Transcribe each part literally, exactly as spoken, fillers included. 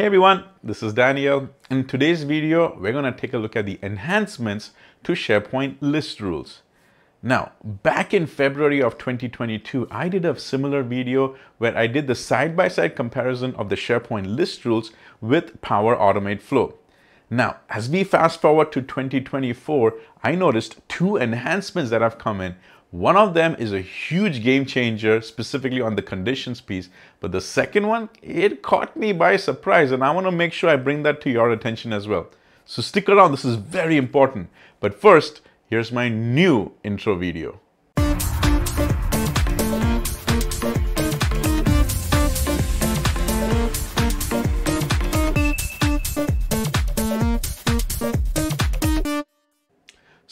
Hey everyone, this is Daniel. In today's video, we're going to take a look at the enhancements to SharePoint list rules. Now, back in February of twenty twenty-two, I did a similar video where I did the side-by-side comparison of the SharePoint list rules with Power Automate Flow. Now, as we fast forward to twenty twenty-four, I noticed two enhancements that have come in. One of them is a huge game changer, specifically on the conditions piece, but the second one, it caught me by surprise, and I want to make sure I bring that to your attention as well. So stick around, this is very important. But first, here's my new intro video.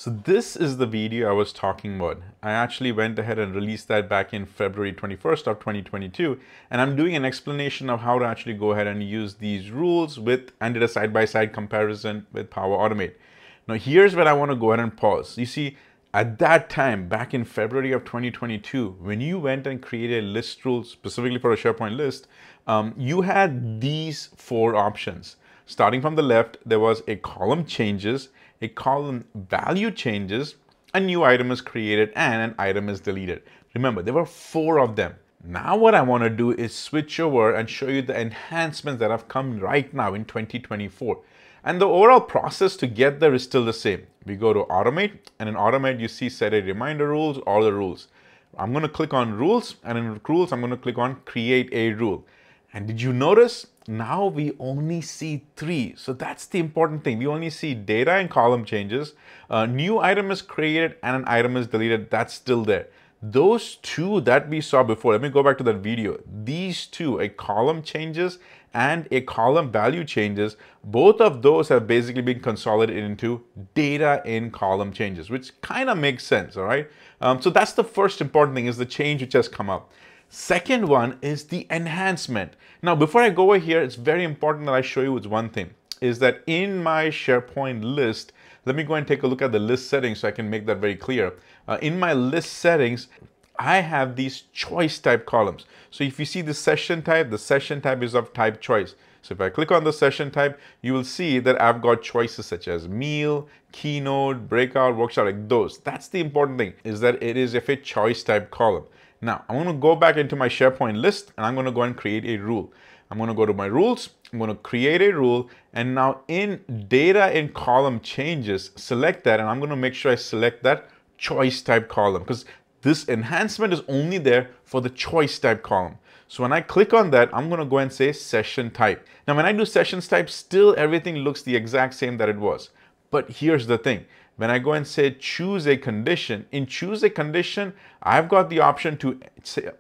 So this is the video I was talking about. I actually went ahead and released that back in February twenty-first of twenty twenty-two, and I'm doing an explanation of how to actually go ahead and use these rules with and did a side-by-side comparison with Power Automate. Now here's where I want to go ahead and pause. You see, at that time, back in February of twenty twenty-two, when you went and created a list rule specifically for a SharePoint list, um, you had these four options. Starting from the left, there was a column changes, a column value changes, a new item is created, and an item is deleted. Remember, there were four of them. Now what I want to do is switch over and show you the enhancements that have come right now in twenty twenty-four. And the overall process to get there is still the same. We go to Automate, and in Automate you see set a reminder rules or the rules. I'm going to click on rules, and in rules I'm going to click on create a rule. And did you notice? Now we only see three. So that's the important thing. We only see data and column changes. A new item is created and an item is deleted. That's still there. Those two that we saw before, let me go back to that video. These two, a column changes and a column value changes, both of those have basically been consolidated into data in column changes, which kind of makes sense, all right? Um, so that's the first important thing, is the change which has come up. Second one is the enhancement. Now, before I go over here, it's very important that I show you it's one thing, is that in my SharePoint list, let me go and take a look at the list settings so I can make that very clear. Uh, in my list settings, I have these choice type columns. So if you see the session type, the session type is of type choice. So if I click on the session type, you will see that I've got choices such as meal, keynote, breakout, workshop, like those. That's the important thing, is that it is a choice type column. Now, I'm going to go back into my SharePoint list, and I'm going to go and create a rule. I'm going to go to my rules, I'm going to create a rule, and now in data in column changes, select that, and I'm going to make sure I select that choice type column, because this enhancement is only there for the choice type column. So when I click on that, I'm going to go and say session type. Now, when I do sessions type, still everything looks the exact same that it was. But here's the thing. When I go and say choose a condition, in choose a condition, I've got the option to say,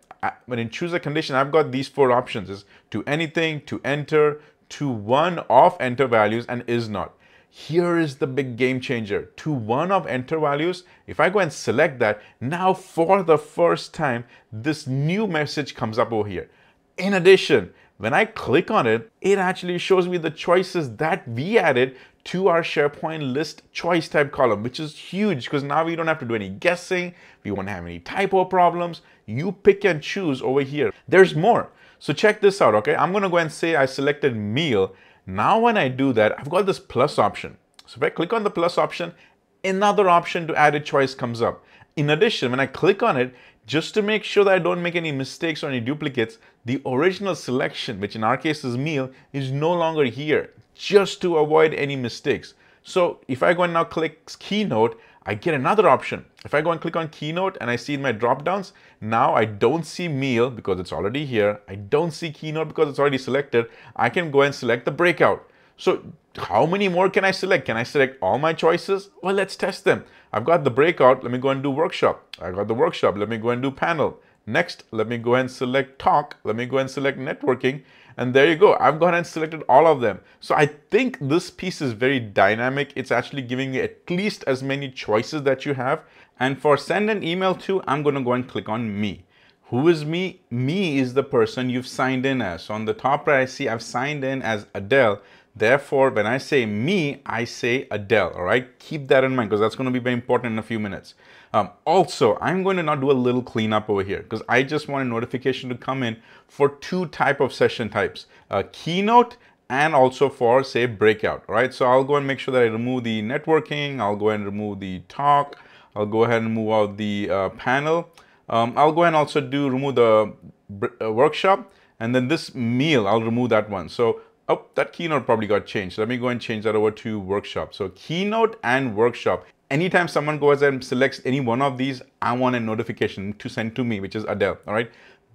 when in choose a condition, I've got these four options, is to anything, to enter, to one of enter values, and is not. Here is the big game changer, to one of enter values. If I go and select that, now for the first time, this new message comes up over here. In addition, when I click on it, it actually shows me the choices that we added to our SharePoint list choice type column, which is huge, because now we don't have to do any guessing. We won't have any typo problems. You pick and choose over here. There's more. So check this out, okay? I'm gonna go and say I selected meal. Now when I do that, I've got this plus option. So if I click on the plus option, another option to add a choice comes up. In addition, when I click on it, just to make sure that I don't make any mistakes or any duplicates, the original selection, which in our case is meal, is no longer here, just to avoid any mistakes. So if I go and now click Keynote, I get another option. If I go and click on Keynote and I see in my dropdowns, now I don't see meal because it's already here. I don't see Keynote because it's already selected. I can go and select the breakout. So how many more can I select? Can I select all my choices? Well, let's test them. I've got the breakout. Let me go and do workshop. I got the workshop. Let me go and do panel. Next, let me go and select talk. Let me go and select networking. And there you go. I've gone and selected all of them. So I think this piece is very dynamic. It's actually giving you at least as many choices that you have. And for send an email to, I'm going to go and click on me. Who is me? Me is the person you've signed in as. So on the top right, I see I've signed in as Adele. Therefore, when I say me, I say Adele, all right? Keep that in mind, because that's going to be very important in a few minutes. Um, also, I'm going to now do a little cleanup over here, because I just want a notification to come in for two type of session types, uh, Keynote and also for, say, breakout, right? So I'll go and make sure that I remove the networking. I'll go and remove the talk. I'll go ahead and move out the uh, panel. Um, I'll go and also do remove the uh, workshop, and then this meal, I'll remove that one. So oh, that keynote probably got changed. Let me go and change that over to workshop. So keynote and workshop. Anytime someone goes and selects any one of these, I want a notification to send to me, which is Adele, all right?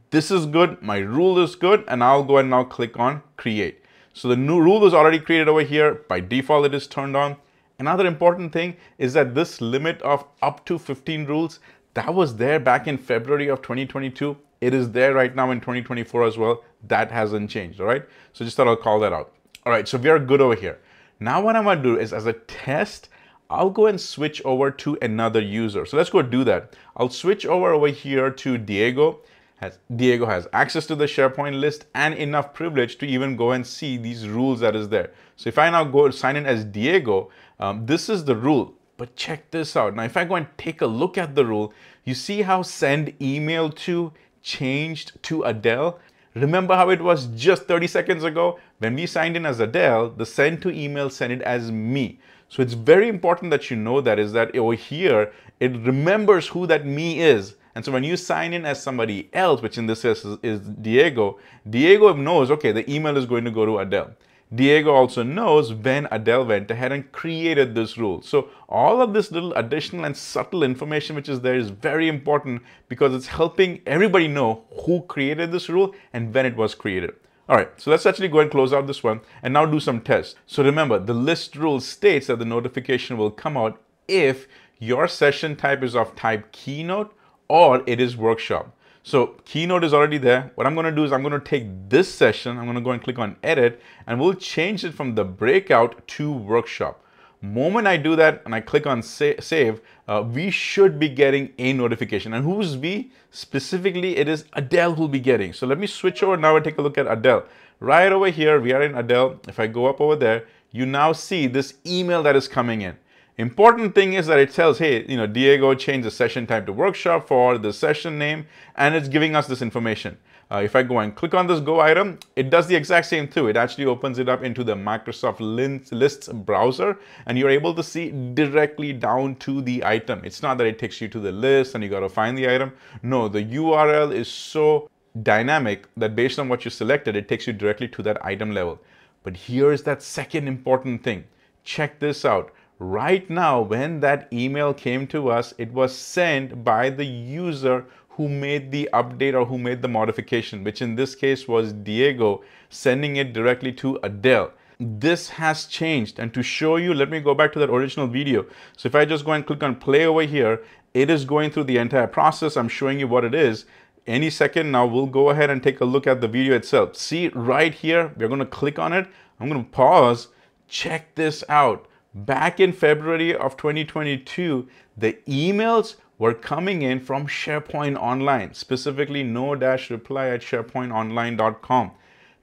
This is good, my rule is good, and I'll go and now click on create. So the new rule is already created over here. By default, it is turned on. Another important thing is that this limit of up to fifteen rules, that was there back in February of twenty twenty-two. It is there right now in twenty twenty-four as well. That hasn't changed, all right? So just thought I'll call that out. All right, so we are good over here. Now what I'm gonna do is, as a test, I'll go and switch over to another user. So let's go do that. I'll switch over over here to Diego. Has, Diego has access to the SharePoint list and enough privilege to even go and see these rules that is there. So if I now go sign in as Diego, um, this is the rule, but check this out. Now, if I go and take a look at the rule, you see how send email to changed to Adele. Remember how it was just thirty seconds ago? When we signed in as Adele, the send to email sent it as me. So it's very important that you know that, is that over here, it remembers who that me is. And so when you sign in as somebody else, which in this case is, is Diego, Diego knows, okay, the email is going to go to Adele. Diego also knows when Adele went ahead and created this rule. So all of this little additional and subtle information which is there is very important, because it's helping everybody know who created this rule and when it was created. All right, so let's actually go and close out this one and now do some tests. So remember, the list rule states that the notification will come out if your session type is of type keynote or it is workshop. So keynote is already there. What I'm going to do is I'm going to take this session. I'm going to go and click on edit, and we'll change it from the breakout to workshop. Moment I do that and I click on save, uh, we should be getting a notification. And who's we? Specifically, it is Adele who'll be getting. So let me switch over now and take a look at Adele. Right over here, we are in Adele. If I go up over there, you now see this email that is coming in. Important thing is that it tells, hey, you know, Diego changed the session type to workshop for the session name, and it's giving us this information. Uh, if I go and click on this go item, it does the exact same thing. It actually opens it up into the Microsoft Lists browser, and you're able to see directly down to the item. It's not that it takes you to the list and you got to find the item. No, the U R L is so dynamic that based on what you selected, it takes you directly to that item level. But here's that second important thing. Check this out. Right now, when that email came to us, it was sent by the user who made the update or who made the modification, which in this case was Diego, sending it directly to Adele. This has changed, and to show you, let me go back to that original video. So if I just go and click on play over here, it is going through the entire process. I'm showing you what it is. Any second now, we'll go ahead and take a look at the video itself. See right here, we're going to click on it. I'm going to pause. Check this out. Back in February of twenty twenty-two, the emails were coming in from SharePoint Online, specifically no dash reply at sharepoint online dot com.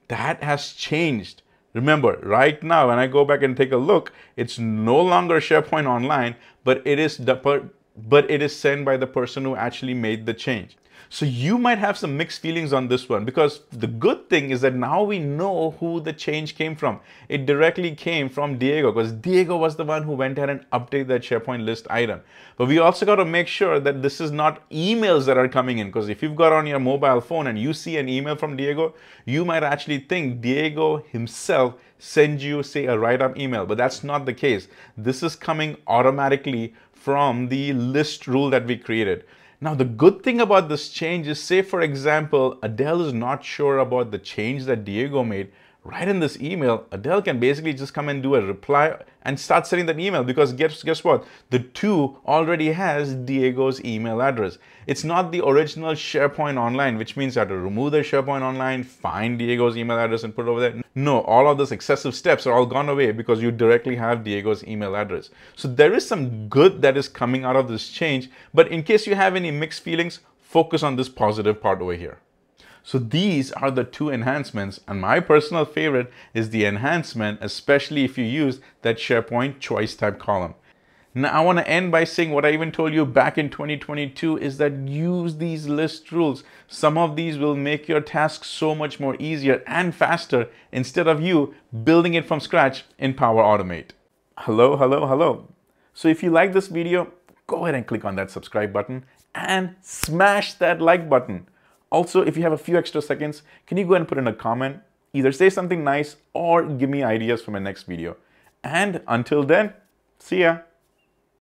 That has changed. Remember, right now, when I go back and take a look, it's no longer SharePoint Online, but it is the per but it is sent by the person who actually made the change. So you might have some mixed feelings on this one, because the good thing is that now we know who the change came from. It directly came from Diego, because Diego was the one who went ahead and updated that SharePoint list item. But we also got to make sure that this is not emails that are coming in, because if you've got on your mobile phone and you see an email from Diego, you might actually think Diego himself sends you, say, a write-up email, but that's not the case. This is coming automatically from the list rule that we created. Now, the good thing about this change is, say, for example, Adele is not sure about the change that Diego made. Right in this email, Adele can basically just come and do a reply and start sending that email, because guess, guess what? The two already has Diego's email address. It's not the original SharePoint Online, which means I have to remove the SharePoint Online, find Diego's email address and put it over there. No, all of those excessive steps are all gone away because you directly have Diego's email address. So there is some good that is coming out of this change, but in case you have any mixed feelings, focus on this positive part over here. So these are the two enhancements, and my personal favorite is the enhancement, especially if you use that SharePoint choice type column. Now, I want to end by saying what I even told you back in twenty twenty-two is that use these list rules. Some of these will make your task so much more easier and faster instead of you building it from scratch in Power Automate. Hello, hello, hello. So if you like this video, go ahead and click on that subscribe button and smash that like button. Also, if you have a few extra seconds, can you go ahead and put in a comment? Either say something nice or give me ideas for my next video. And until then, see ya.